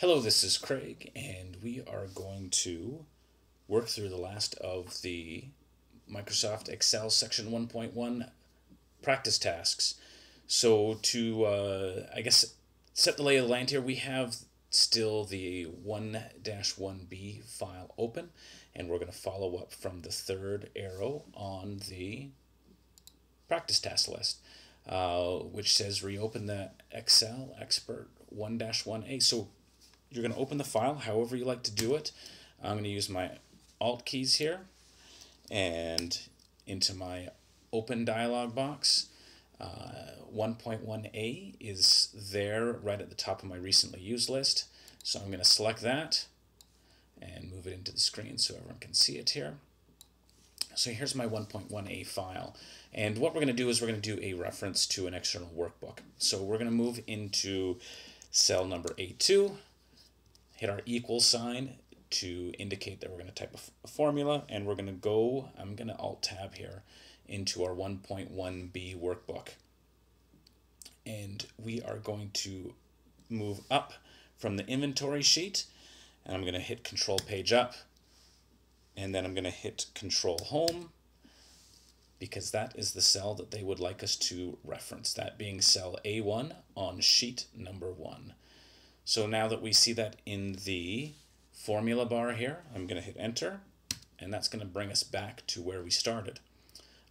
Hello, this is Craig, and we are going to work through the last of the Microsoft Excel Section 1.1 practice tasks. So to, I guess, set the lay of the land here, we have still the 1-1B file open, and we're going to follow up from the third arrow on the practice task list, which says reopen the Excel Expert 1-1A. So you're going to open the file however you like to do it. I'm going to use my Alt keys here, and into my open dialog box. 1.1A is there right at the top of my recently used list. So I'm going to select that and move it into the screen so everyone can see it here. So here's my 1.1A file. And what we're going to do is we're going to do a reference to an external workbook. So we're going to move into cell number A2. Hit our equal sign to indicate that we're going to type a formula, and we're going to go, I'm going to Alt tab here, into our 1.1B workbook. And we are going to move up from the inventory sheet, and I'm going to hit Control Page Up, and then I'm going to hit Control Home, because that is the cell that they would like us to reference, that being cell A1 on sheet number 1. So now that we see that in the formula bar here, I'm going to hit enter, and that's going to bring us back to where we started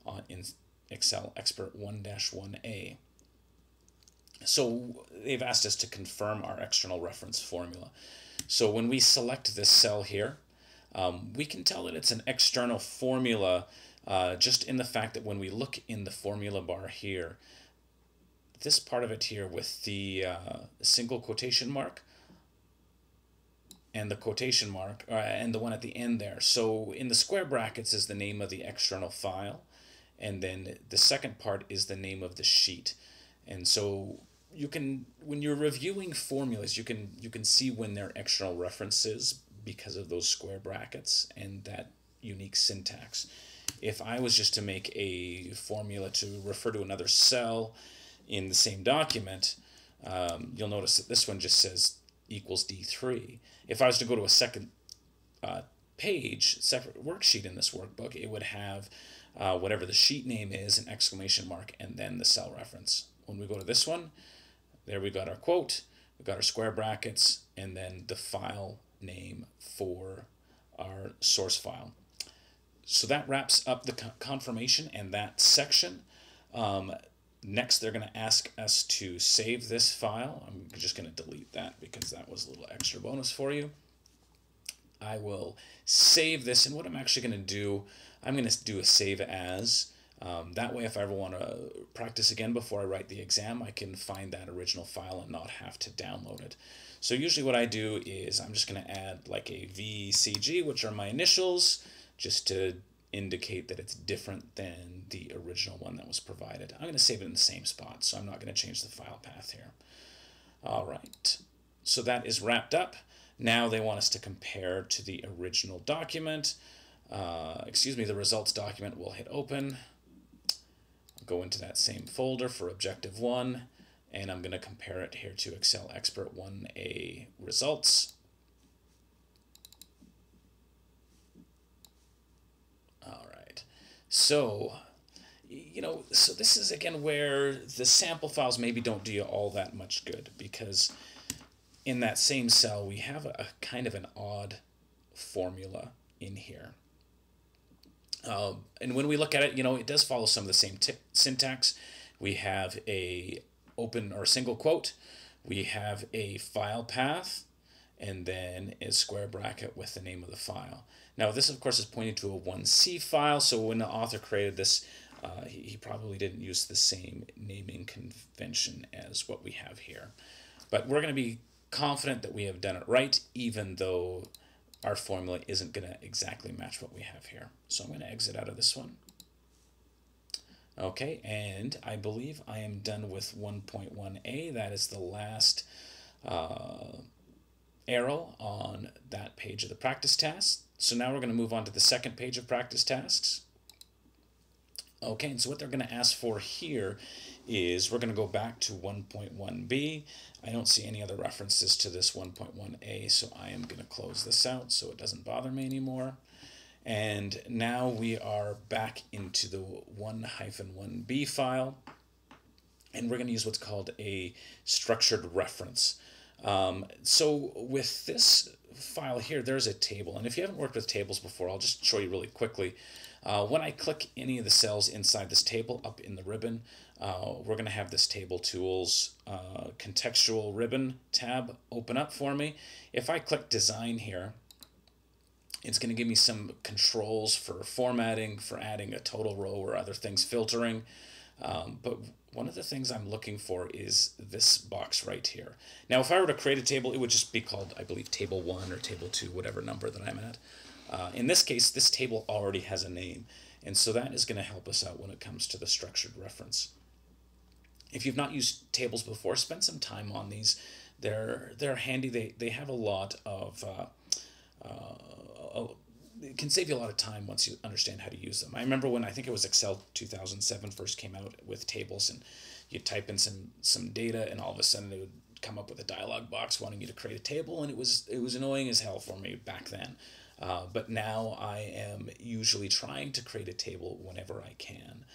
on in Excel Expert 1-1A. So they've asked us to confirm our external reference formula. So when we select this cell here, we can tell that it's an external formula just in the fact that when we look in the formula bar here, this part of it here with the single quotation mark and the quotation mark and the one at the end there. So in the square brackets is the name of the external file, and then the second part is the name of the sheet. And so you can, when you're reviewing formulas, you can see when they're external references because of those square brackets and that unique syntax. If I was just to make a formula to refer to another cell in the same document, you'll notice that this one just says equals D3. If I was to go to a second page, separate worksheet in this workbook, it would have whatever the sheet name is, an exclamation mark, and then the cell reference. When we go to this one, there we got our quote, we got our square brackets, and then the file name for our source file. So that wraps up the confirmation and that section. Next, they're going to ask us to save this file. I'm just going to delete that because that was a little extra bonus for you. I will save this, and what I'm actually going to do, I'm going to do a save as. That way, if I ever want to practice again before I write the exam, I can find that original file and not have to download it. So usually what I do is I'm just going to add like a VCG, which are my initials, just to indicate that it's different than the original one that was provided. I'm going to save it in the same spot, so I'm not going to change the file path here. All right, so that is wrapped up. Now they want us to compare to the original document. The results document. We'll hit open. I'll go into that same folder for Objective 1, and I'm going to compare it here to Excel Expert 1A results. So, so this is again where the sample files maybe don't do you all that much good, because in that same cell we have a kind of an odd formula in here. And when we look at it, it does follow some of the same syntax. We have a open or single quote, we have a file path, and then a square bracket with the name of the file. Now this of course is pointing to a 1C file, so when the author created this, he probably didn't use the same naming convention as what we have here. But we're going to be confident that we have done it right, even though our formula isn't going to exactly match what we have here. So I'm going to exit out of this one. Okay, and I believe I am done with 1.1A. That is the last arrow on that page of the practice tasks. So now we're going to move on to the second page of practice tasks. Okay, and so what they're going to ask for here is we're going to go back to 1.1b. I don't see any other references to this 1.1a, so I am going to close this out so it doesn't bother me anymore. And now we are back into the 1-1b file, and we're going to use what's called a structured reference. So with this file here, there's a table, and if you haven't worked with tables before, I'll just show you really quickly. When I click any of the cells inside this table up in the ribbon, we're going to have this Table Tools contextual ribbon tab open up for me. If I click Design here, it's going to give me some controls for formatting, for adding a total row or other things, filtering. But one of the things I'm looking for is this box right here. Now, if I were to create a table, it would just be called, I believe, Table 1 or Table 2, whatever number that I'm at. In this case, this table already has a name, and so that is going to help us out when it comes to the structured reference. If you've not used tables before, spend some time on these. They're handy. They have a lot of... it can save you a lot of time once you understand how to use them. I remember when I think it was Excel 2007 first came out with tables, and you type in some data, and all of a sudden it would come up with a dialog box wanting you to create a table, and it was annoying as hell for me back then. But now I am usually trying to create a table whenever I can.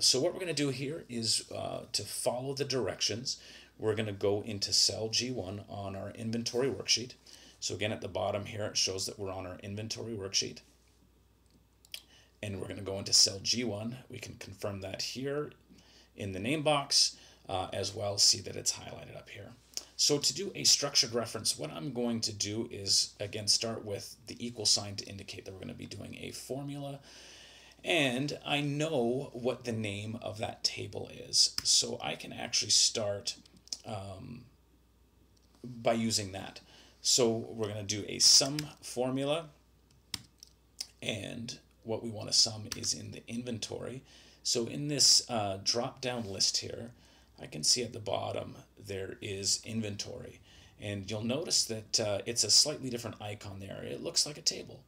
So what we're going to do here is to follow the directions. We're going to go into cell G1 on our inventory worksheet. So again, at the bottom here, it shows that we're on our inventory worksheet. And we're going to go into cell G1. We can confirm that here in the name box, as well as see that it's highlighted up here. So to do a structured reference, what I'm going to do is, again, start with the equal sign to indicate that we're going to be doing a formula. And I know what the name of that table is. So I can actually start by using that. So we're going to do a sum formula, and what we want to sum is in the inventory. So in this drop-down list here, I can see at the bottom there is inventory, and you'll notice that it's a slightly different icon there. It looks like a table.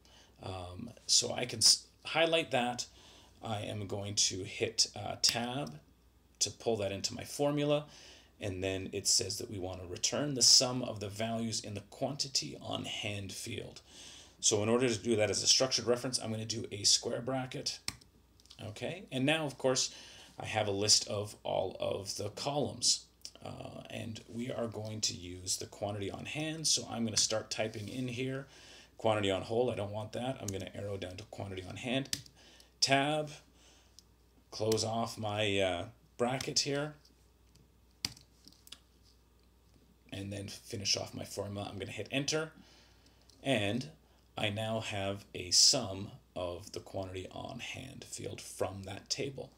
So I can highlight that. I am going to hit Tab to pull that into my formula. And then it says that we want to return the sum of the values in the quantity on hand field. So in order to do that as a structured reference, I'm going to do a square bracket. Okay, and now, of course, I have a list of all of the columns. And we are going to use the quantity on hand, so I'm going to start typing in here. Quantity on whole, I don't want that. I'm going to arrow down to quantity on hand. Tab, close off my bracket here, and then finish off my formula. I'm going to hit enter, and I now have a sum of the quantity on hand field from that table.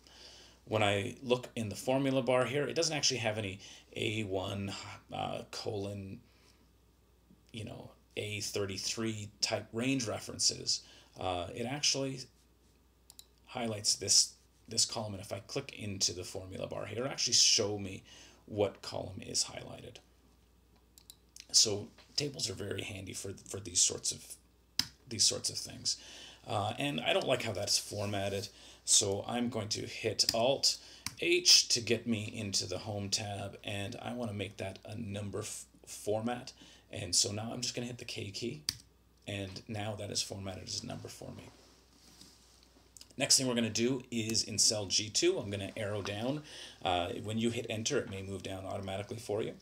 When I look in the formula bar here, it doesn't actually have any A1 colon, you know, A33 type range references. It actually highlights this column, and if I click into the formula bar here, it'll actually show me what column is highlighted. So tables are very handy for these sorts of things, and I don't like how that's formatted. So I'm going to hit Alt H to get me into the Home tab, and I want to make that a number format. And so now I'm just going to hit the K key, and now that is formatted as a number for me. Next thing we're going to do is in cell G2. I'm going to arrow down. When you hit Enter, it may move down automatically for you.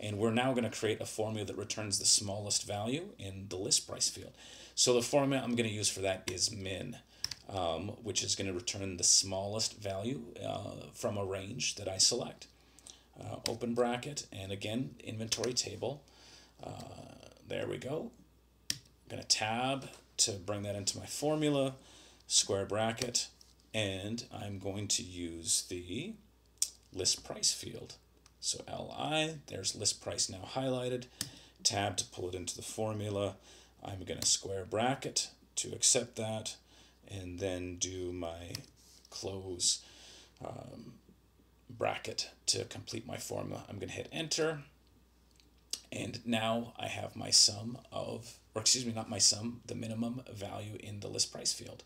And we're now going to create a formula that returns the smallest value in the list price field. So the formula I'm going to use for that is min, which is going to return the smallest value from a range that I select. Open bracket, and again, inventory table. There we go. I'm going to tab to bring that into my formula, square bracket, and I'm going to use the list price field. So LI, there's list price now highlighted. Tab to pull it into the formula. I'm going to square bracket to accept that, and then do my close bracket to complete my formula. I'm going to hit enter, and now I have my sum of, or excuse me, not my sum, the minimum value in the list price field.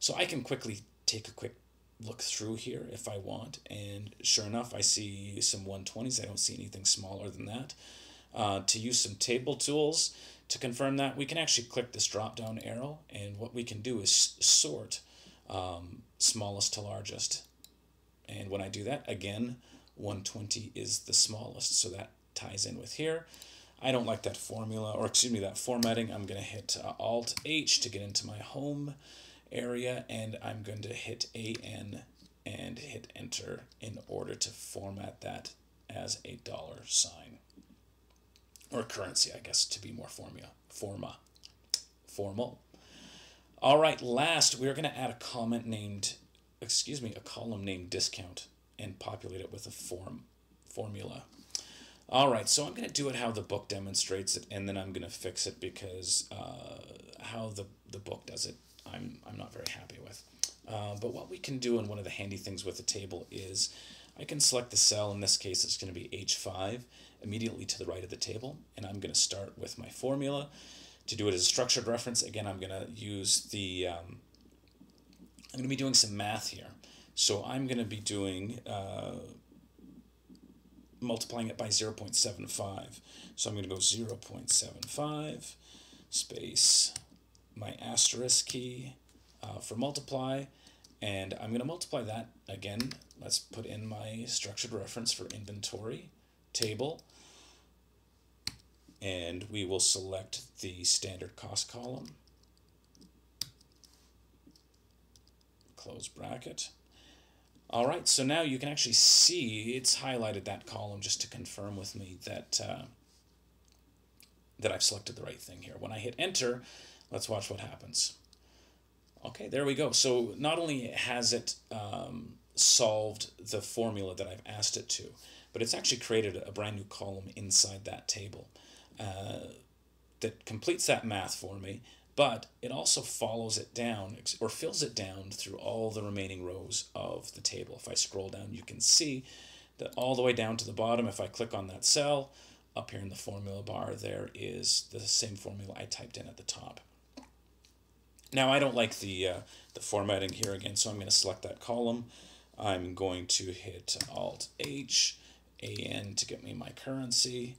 So I can quickly take a quick look through here if I want, and sure enough I see some 120s. I don't see anything smaller than that. To use some table tools to confirm that, we can actually click this drop down arrow, and what we can do is sort smallest to largest. And when I do that, again, 120 is the smallest, so that ties in with here. I don't like that formula, or excuse me, that formatting. I'm going to hit Alt H to get into my home area, and I'm going to hit AN and hit enter in order to format that as a dollar sign or currency, I guess, to be more formal. All right, last, we're going to add a comment named, excuse me, a column named discount and populate it with a formula. All right, so I'm going to do it how the book demonstrates it, and then I'm going to fix it because how the book does it, I'm not very happy with. But what we can do, and one of the handy things with the table, is I can select the cell. In this case, it's going to be H5, immediately to the right of the table, and I'm going to start with my formula. To do it as a structured reference, again, I'm going to use the, I'm going to be doing some math here. So I'm going to be doing, multiplying it by 0.75. So I'm going to go 0.75 space my asterisk key for multiply, and I'm going to multiply that again. Let's put in my structured reference for inventory table, and we will select the standard cost column, close bracket. All right, so now you can actually see it's highlighted that column just to confirm with me that that I've selected the right thing here. When I hit enter, let's watch what happens. Okay, there we go. So not only has it solved the formula that I've asked it to, but it's actually created a brand new column inside that table that completes that math for me, but it also follows it down or fills it down through all the remaining rows of the table. If I scroll down, you can see that all the way down to the bottom, if I click on that cell, up here in the formula bar, there is the same formula I typed in at the top. Now, I don't like the formatting here again, so I'm going to select that column. I'm going to hit Alt H, AN to get me my currency,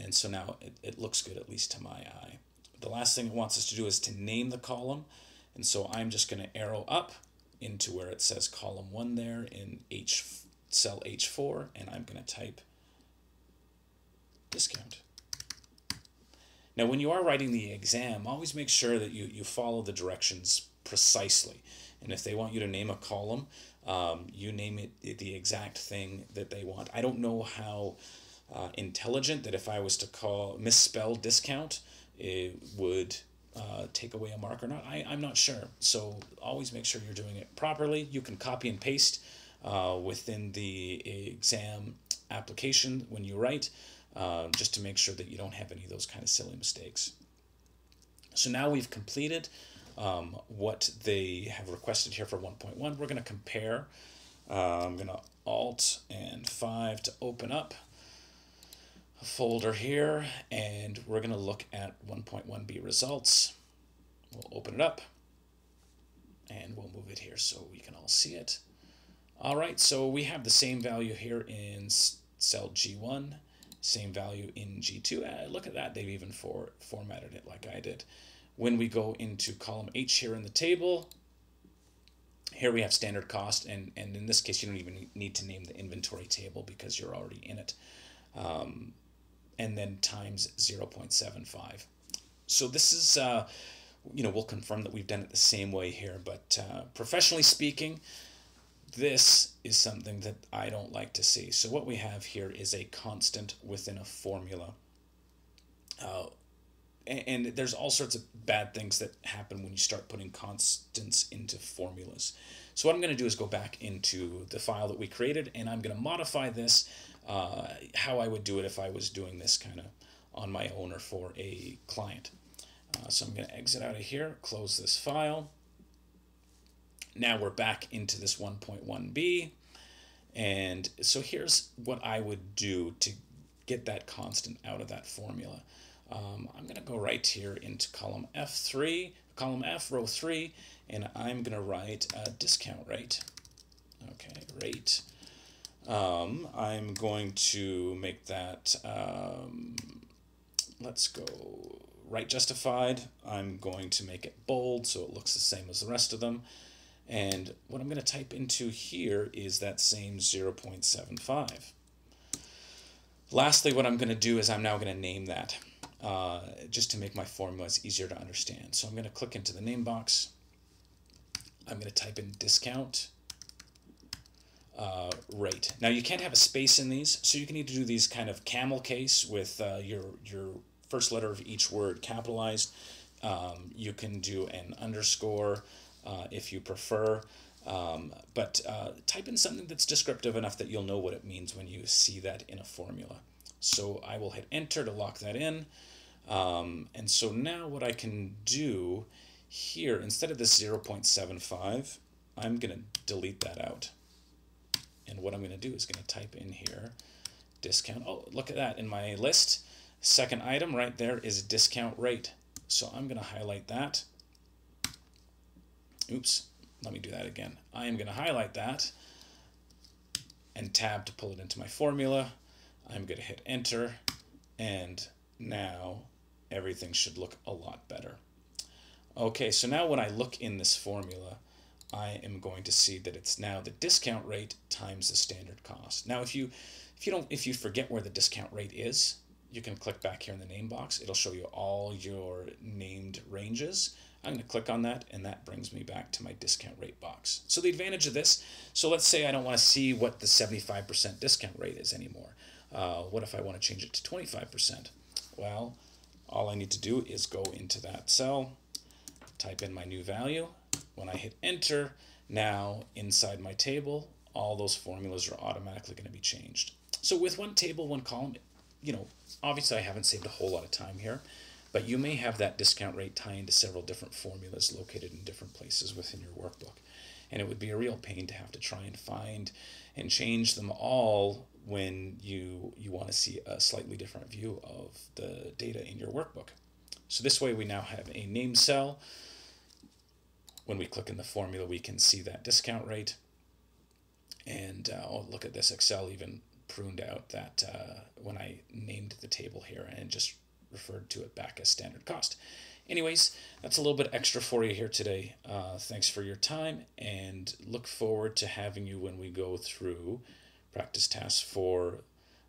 and so now it looks good, at least to my eye. The last thing it wants us to do is to name the column, and so I'm just going to arrow up into where it says column 1 there in cell H4, and I'm going to type discount. Now, when you are writing the exam, always make sure that you follow the directions precisely, and if they want you to name a column, you name it the exact thing that they want. I don't know how intelligent that if I was to misspell discount, it would take away a mark or not. I'm not sure. So always make sure you're doing it properly. You can copy and paste within the exam application when you write, just to make sure that you don't have any of those kind of silly mistakes. So now we've completed what they have requested here for 1.1. We're going to compare. I'm going to Alt and 5 to open up a folder here, and we're going to look at 1.1b results. We'll open it up, and we'll move it here so we can all see it. All right, so we have the same value here in cell G1, same value in G2. Look at that, they've even formatted it like I did. When we go into column H here in the table, here we have standard cost, and in this case, you don't even need to name the inventory table because you're already in it. And then times 0.75. So this is, you know, we'll confirm that we've done it the same way here, but professionally speaking, this is something that I don't like to see. So what we have here is a constant within a formula. And there's all sorts of bad things that happen when you start putting constants into formulas. So what I'm going to do is go back into the file that we created, and I'm going to modify this how I would do it if I was doing this kind of on my own or for a client. So I'm going to exit out of here, close this file. Now we're back into this 1.1b. And so here's what I would do to get that constant out of that formula. I'm going to go right here into column F3, column F, row 3, and I'm going to write a discount rate Okay, rate. I'm going to make that, let's go right justified. I'm going to make it bold so it looks the same as the rest of them. And what I'm going to type into here is that same 0.75. Lastly, what I'm going to do is I'm now going to name that just to make my formulas easier to understand. So I'm going to click into the name box. I'm going to type in discount rate. Now you can't have a space in these, so you can either do these kind of camel case with your first letter of each word capitalized. You can do an underscore if you prefer, but type in something that's descriptive enough that you'll know what it means when you see that in a formula. So I will hit enter to lock that in. And so now what I can do here, instead of this 0.75, I'm going to delete that out. And what I'm going to do is going to type in here, discount. Oh, look at that. In my list, second item right there is discount rate. So I'm going to highlight that. Oops, let me do that again. I am going to highlight that and tab to pull it into my formula. I'm going to hit enter, and now everything should look a lot better. Okay, so now when I look in this formula, I am going to see that it's now the discount rate times the standard cost. Now, if you forget where the discount rate is, you can click back here in the name box. It'll show you all your named ranges. I'm going to click on that, and that brings me back to my discount rate box. So the advantage of this, so let's say I don't want to see what the 75% discount rate is anymore. What if I want to change it to 25%? Well, all I need to do is go into that cell, type in my new value. When I hit enter, now inside my table, all those formulas are automatically going to be changed. So with one table, one column, you know, obviously I haven't saved a whole lot of time here, but you may have that discount rate tie into several different formulas located in different places within your workbook. And it would be a real pain to have to try and find and change them all when you want to see a slightly different view of the data in your workbook. So this way we now have a name cell. When we click in the formula, we can see that discount rate. And oh, look at this, Excel even pruned out that when I named the table here and just referred to it back as standard cost. Anyways, that's a little bit extra for you here today. Thanks for your time, and look forward to having you when we go through practice tasks for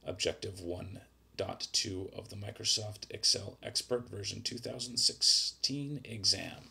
Objective 1.2 of the Microsoft Excel Expert version 2016 exam.